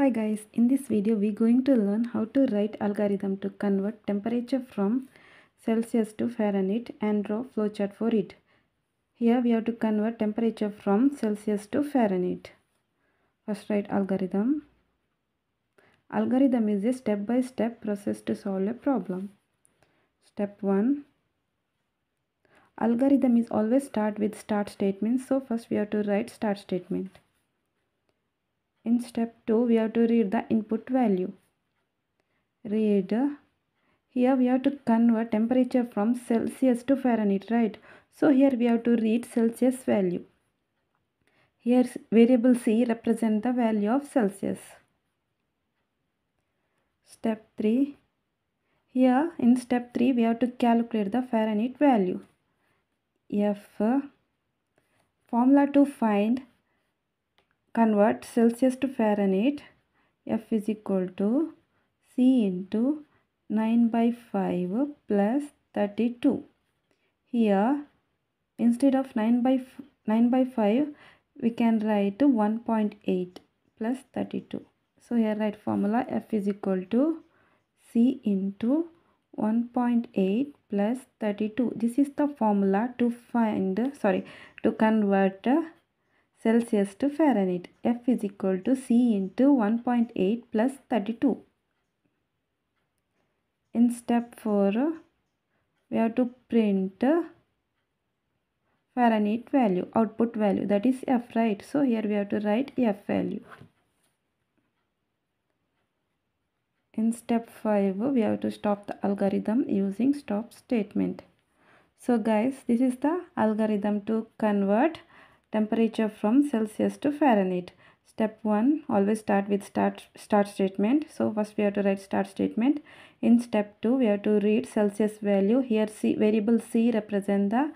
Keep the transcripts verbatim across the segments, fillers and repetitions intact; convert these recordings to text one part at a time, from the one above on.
Hi guys, in this video we are going to learn how to write algorithm to convert temperature from Celsius to Fahrenheit and draw flowchart for it. Here we have to convert temperature from Celsius to Fahrenheit. First write algorithm. Algorithm is a step-by-step process to solve a problem. Step one. Algorithm is always start with start statement, so first we have to write start statement. In step two, we have to read the input value. Read. Here we have to convert temperature from Celsius to Fahrenheit, right? So here we have to read Celsius value. Here variable C represents the value of Celsius. Step three. Here in step three, we have to calculate the Fahrenheit value. F. Formula to find convert Celsius to Fahrenheit. F is equal to C into nine by five plus thirty-two. Here instead of nine by five we can write one point eight plus thirty-two. So here write formula F is equal to C into one point eight plus thirty-two. This is the formula to find sorry to convert Celsius to Fahrenheit. F is equal to C into one point eight plus thirty-two. In step four, we have to print Fahrenheit value, output value, that is F, right? So here we have to write F value. In step five, we have to stop the algorithm using stop statement. So guys, this is the algorithm to convert temperature from Celsius to Fahrenheit. Step one, always start with start start statement. So first we have to write start statement. In step two, we have to read Celsius value. Here C, variable C represent the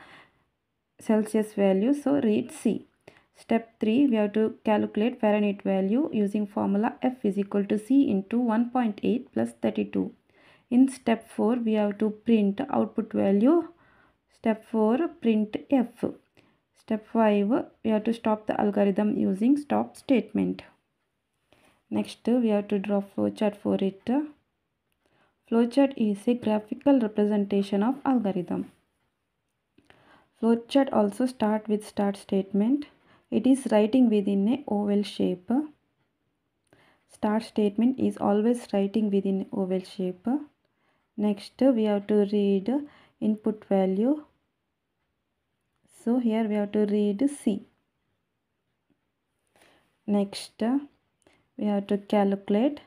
Celsius value. So read C. Step three, we have to calculate Fahrenheit value using formula F is equal to C into one point eight plus thirty-two. In step four, we have to print output value. Step four, print F. Step five, we have to stop the algorithm using stop statement. Next, we have to draw flowchart for it. Flowchart is a graphical representation of algorithm. Flowchart also start with start statement. It is writing within an oval shape. Start statement is always writing within oval shape. Next, we have to read input value. So here we have to read C. Next, we have to calculate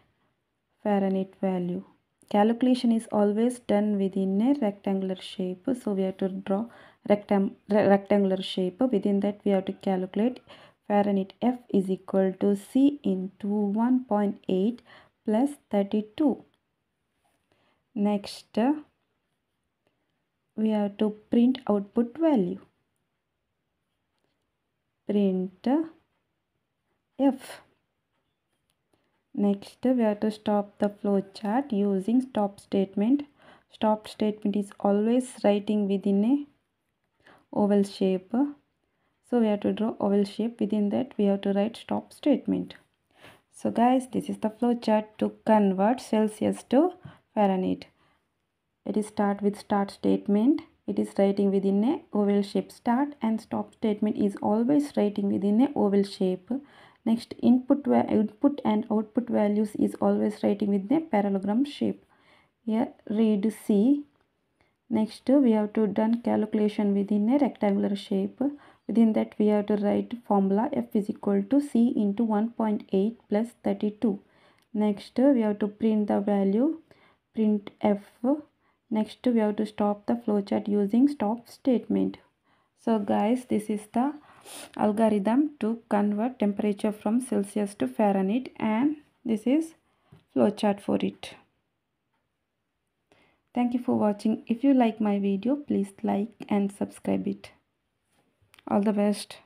Fahrenheit value. Calculation is always done within a rectangular shape. So we have to draw rectam rectangular shape. Within that we have to calculate Fahrenheit. F is equal to C into one point eight plus thirty-two. Next, we have to print output value. Print F. Next, we have to stop the flowchart using stop statement. Stop statement is always writing within a oval shape. So we have to draw oval shape. Within that we have to write stop statement. So guys, this is the flowchart to convert Celsius to Fahrenheit. It is start with start statement. It is writing within a oval shape. Start and stop statement is always writing within a oval shape. Next, input input and output values is always writing within a parallelogram shape. Here read C. Next, we have to done calculation within a rectangular shape. Within that we have to write formula F is equal to C into one point eight plus thirty-two. Next, we have to print the value. Print F. Next, we have to stop the flowchart using stop statement. So guys, this is the algorithm to convert temperature from Celsius to Fahrenheit, and this is flowchart for it. Thank you for watching. If you like my video, please like and subscribe it. All the best.